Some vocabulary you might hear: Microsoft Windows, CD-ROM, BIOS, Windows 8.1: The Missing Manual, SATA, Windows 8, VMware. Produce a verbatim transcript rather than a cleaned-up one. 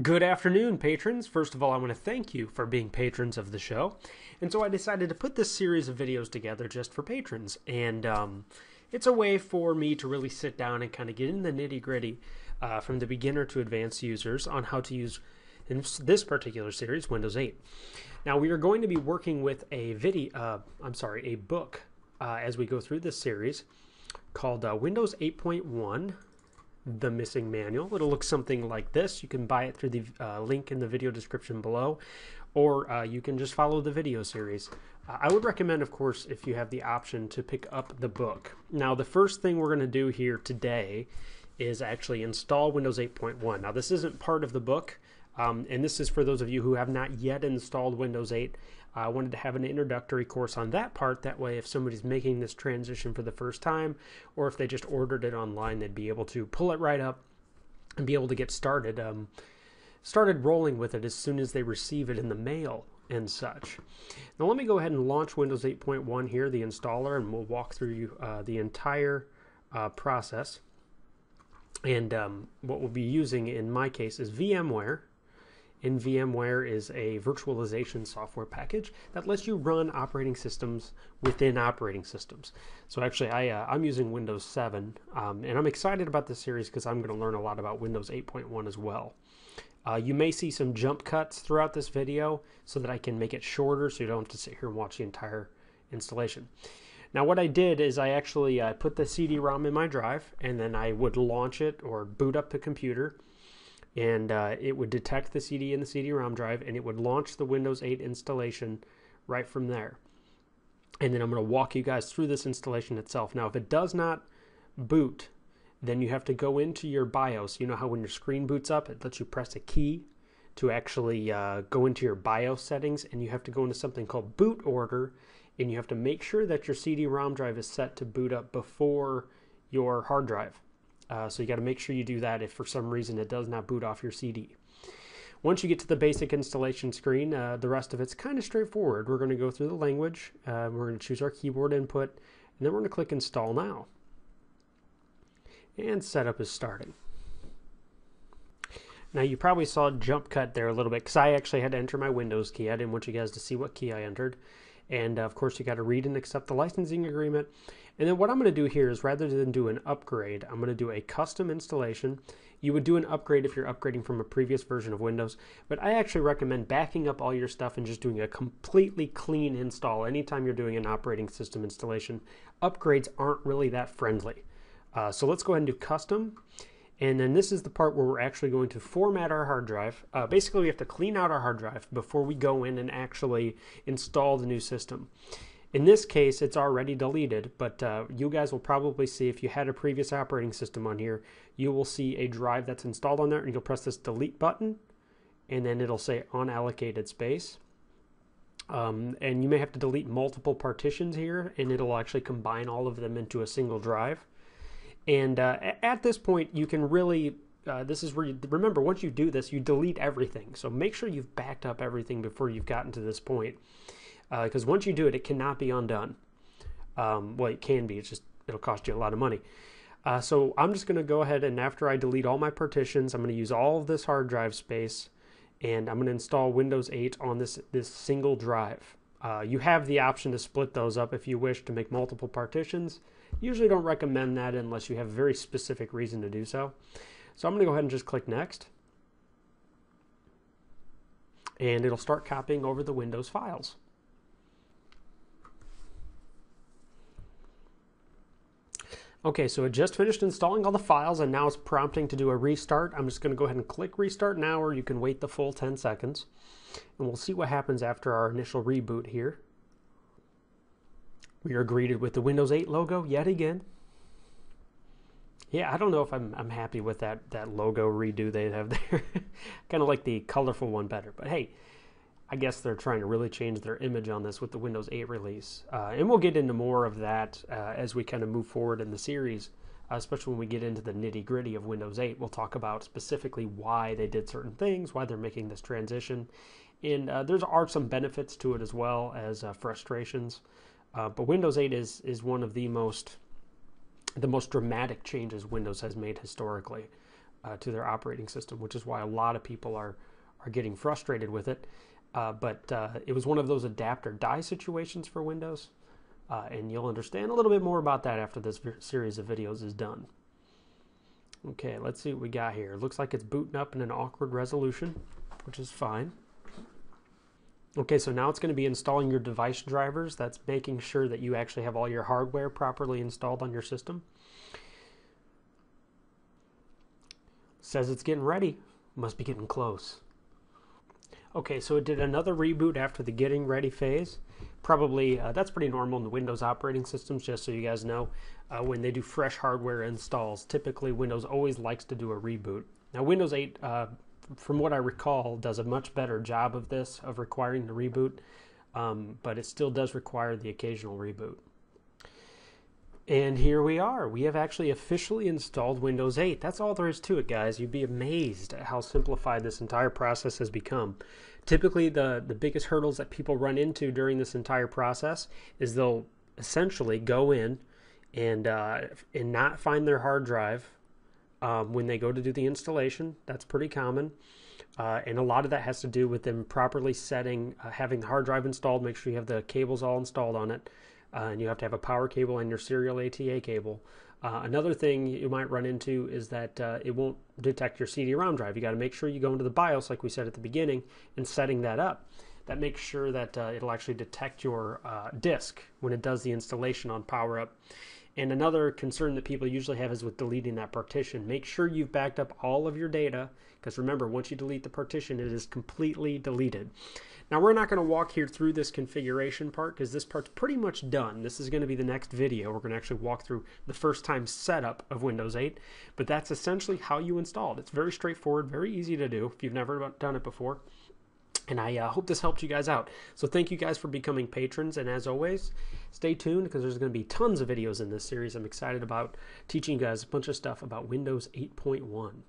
Good afternoon, patrons. First of all, I want to thank you for being patrons of the show. And so I decided to put this series of videos together just for patrons. And um, it's a way for me to really sit down and kind of get in the nitty-gritty uh, from the beginner to advanced users on how to use, in this particular series, Windows eight. Now, we are going to be working with a video, uh, I'm sorry, a book uh, as we go through this series called uh, Windows eight point one. The Missing Manual. It'll look something like this. You can buy it through the uh, link in the video description below, or uh, you can just follow the video series. Uh, I would recommend, of course, if you have the option, to pick up the book. Now, the first thing we're going to do here today is actually install Windows eight point one. Now, this isn't part of the book, um, and this is for those of you who have not yet installed Windows eight. I wanted to have an introductory course on that part. That way, if somebody's making this transition for the first time, or if they just ordered it online, they'd be able to pull it right up and be able to get started, um, started rolling with it as soon as they receive it in the mail and such. Now, let me go ahead and launch Windows eight point one here, the installer, and we'll walk through uh, the entire uh, process. And um, what we'll be using in my case is VMware. And VMware is a virtualization software package that lets you run operating systems within operating systems. So actually, I, uh, I'm using Windows seven, um, and I'm excited about this series because I'm going to learn a lot about Windows eight point one as well. Uh, you may see some jump cuts throughout this video so that I can make it shorter so you don't have to sit here and watch the entire installation. Now, what I did is I actually uh, put the C D ROM in my drive, and then I would launch it or boot up the computer. And uh, it would detect the C D in the C D ROM drive, and it would launch the Windows eight installation right from there. And then I'm going to walk you guys through this installation itself. Now, if it does not boot, then you have to go into your BIOS. You know how when your screen boots up, it lets you press a key to actually uh, go into your BIOS settings, and you have to go into something called boot order, and you have to make sure that your C D ROM drive is set to boot up before your hard drive. Uh, so you got to make sure you do that if for some reason it does not boot off your C D. Once you get to the basic installation screen, uh, the rest of it's kind of straightforward. We're going to go through the language, uh, we're going to choose our keyboard input, and then we're going to click Install Now. And setup is starting. Now, you probably saw a jump cut there a little bit because I actually had to enter my Windows key. I didn't want you guys to see what key I entered. And of course, you got to read and accept the licensing agreement. And then what I'm going to do here is, rather than do an upgrade, I'm going to do a custom installation. You would do an upgrade if you're upgrading from a previous version of Windows, but I actually recommend backing up all your stuff and just doing a completely clean install. Anytime you're doing an operating system installation, upgrades aren't really that friendly. Uh, so let's go ahead and do custom. And then this is the part where we're actually going to format our hard drive. Uh, basically, we have to clean out our hard drive before we go in and actually install the new system. In this case, it's already deleted, but uh, you guys will probably see, if you had a previous operating system on here, you will see a drive that's installed on there, and you'll press this delete button, and then it'll say unallocated space. Um, and you may have to delete multiple partitions here, and it'll actually combine all of them into a single drive. And uh, at this point, you can really, uh, this is where you, remember, once you do this, you delete everything. So make sure you've backed up everything before you've gotten to this point. Because uh, once you do it, it cannot be undone. Um, well, it can be, it's just, it'll cost you a lot of money. Uh, so I'm just going to go ahead and, after I delete all my partitions, I'm going to use all of this hard drive space, and I'm going to install Windows eight on this, this single drive. Uh, you have the option to split those up if you wish to make multiple partitions. Usually don't recommend that unless you have a very specific reason to do so. So I'm going to go ahead and just click Next. And it'll start copying over the Windows files. Okay, so it just finished installing all the files, and now it's prompting to do a restart. I'm just going to go ahead and click Restart Now, or you can wait the full ten seconds. And we'll see what happens after our initial reboot here. We are greeted with the Windows eight logo yet again. Yeah, I don't know if I'm, I'm happy with that, that logo redo they have there. Kind of like the colorful one better. But hey, I guess they're trying to really change their image on this with the Windows eight release. Uh, and we'll get into more of that uh, as we kind of move forward in the series, uh, especially when we get into the nitty-gritty of Windows eight. We'll talk about specifically why they did certain things, why they're making this transition. And uh, there are some benefits to it as well as uh, frustrations. Uh, but Windows eight is is one of the most the most dramatic changes Windows has made historically. uh, to their operating system, which is why a lot of people are are getting frustrated with it. Uh, but uh, it was one of those adapt or die situations for Windows, uh, and you'll understand a little bit more about that after this series of videos is done. Okay, let's see what we got here. Looks like it's booting up in an awkward resolution, which is fine. Okay, so now it's going to be installing your device drivers. That's making sure that you actually have all your hardware properly installed on your system. Says it's getting ready. Must be getting close. Okay, so it did another reboot after the getting ready phase. Probably, uh, that's pretty normal in the Windows operating systems, just so you guys know. Uh, when they do fresh hardware installs, typically Windows always likes to do a reboot. Now Windows eight, uh, from what I recall, does a much better job of this, of requiring the reboot, um, but it still does require the occasional reboot. And here we are. We have actually officially installed Windows eight. That's all there is to it, guys. You'd be amazed at how simplified this entire process has become. Typically, the, the biggest hurdles that people run into during this entire process is they'll essentially go in and, uh, and not find their hard drive um, when they go to do the installation. That's pretty common. Uh, and a lot of that has to do with them properly setting, uh, having the hard drive installed, make sure you have the cables all installed on it. Uh, and you have to have a power cable and your serial A T A cable. Uh, another thing you might run into is that uh, it won't detect your C D ROM drive. You got to make sure you go into the BIOS, like we said at the beginning, and setting that up. That makes sure that uh, it'll actually detect your uh, disk when it does the installation on PowerUp. And another concern that people usually have is with deleting that partition. Make sure you've backed up all of your data, because remember, once you delete the partition, it is completely deleted. Now, we're not going to walk here through this configuration part, because this part's pretty much done. This is going to be the next video. We're going to actually walk through the first time setup of Windows eight, but that's essentially how you installed. It's very straightforward, very easy to do if you've never done it before. And I uh, hope this helped you guys out. So thank you guys for becoming patrons. And as always, stay tuned, because there's going to be tons of videos in this series. I'm excited about teaching you guys a bunch of stuff about Windows eight point one.